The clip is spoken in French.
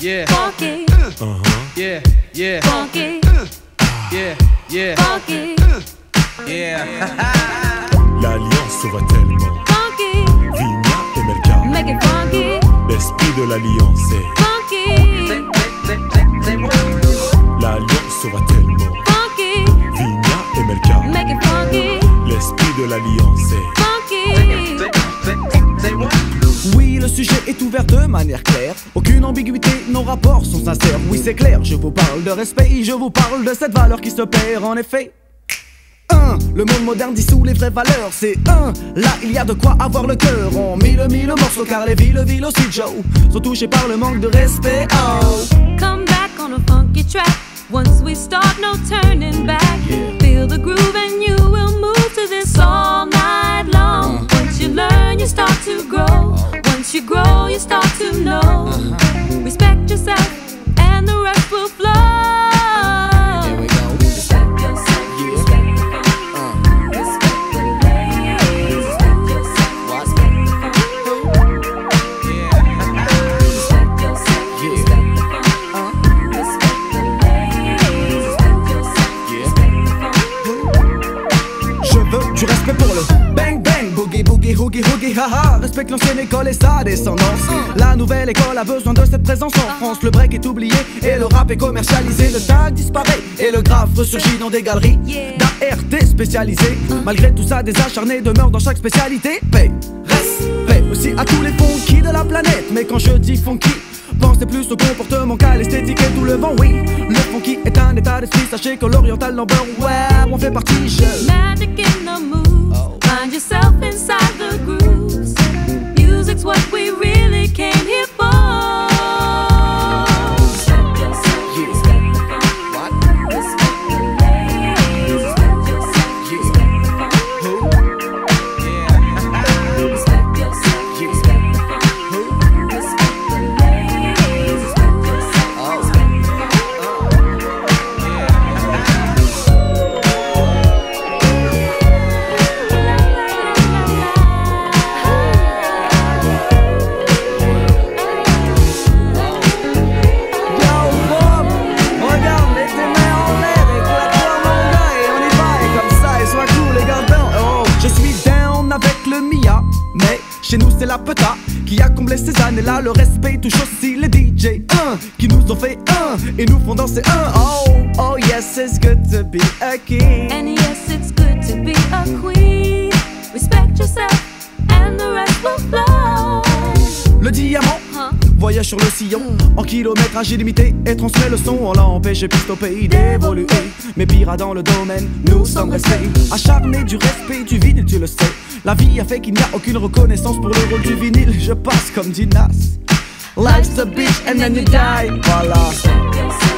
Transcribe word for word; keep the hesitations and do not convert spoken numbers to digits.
yeah, funky, uh-huh, yeah, yeah, funky, yeah, yeah, funky, yeah. L'Alliance va tellement funky, Vinia et Merca, make it funky. L'esprit de l'Alliance est funky. L'Alliance va tellement funky, Vinia et Merca, make it funky. L'esprit de l'Alliance est funky. Oui, le sujet est ouvert de manière claire, aucune ambiguïté, nos rapports sont sincères. Oui, c'est clair, je vous parle de respect, je vous parle de cette valeur qui se perd en effet. un Le monde moderne dissout les vraies valeurs, c'est un Là, il y a de quoi avoir le cœur en mille mille morceaux, car les villes, villes aussi, Joe, sont touchées par le manque de respect. Oh, come back on a funky track, once we start, no turning back. Feel the groove and you will move to this all night long. Once you learn, you start to grow. Once you grow, you start to know. Respect yourself and the rest will flow. Du respect pour le bang bang, boogie boogie, hoogie hoogie, haha. Respecte l'ancienne école et sa descendance. La nouvelle école a besoin de cette présence en France. Le break est oublié et le rap est commercialisé. Le tag disparaît et le graphe ressurgit dans des galeries d'A R T spécialisées. Malgré tout ça, des acharnés demeurent dans chaque spécialité. Paix, respect aussi à tous les funky de la planète. Mais quand je dis funky, pensez plus au comportement qu'à l'esthétique et tout le vent, oui. Le funky est un état d'esprit, sachez que l'oriental number, ouais, on fait partie, je... Magic in the moves, find yourself inside the grooves. Music's what we really came here for. Chez nous c'est la peta qui a comblé ces années-là. Le respect touche aussi les D J un qui nous ont fait un et nous font danser un. Oh, oh yes, it's good to be a king, and yes, it's good to be a queen. Respect yourself and the rest will flow. Le diamant voyage sur le sillon en kilométrage illimité et transmet le son. On l'a empêché piste au pays d'évoluer, mais pire dans le domaine, nous sommes restés acharnés du respect du vinyle, tu le sais. La vie a fait qu'il n'y a aucune reconnaissance pour le rôle du vinyle. Je passe comme Dinas. Life's a bitch and then you die. Voilà.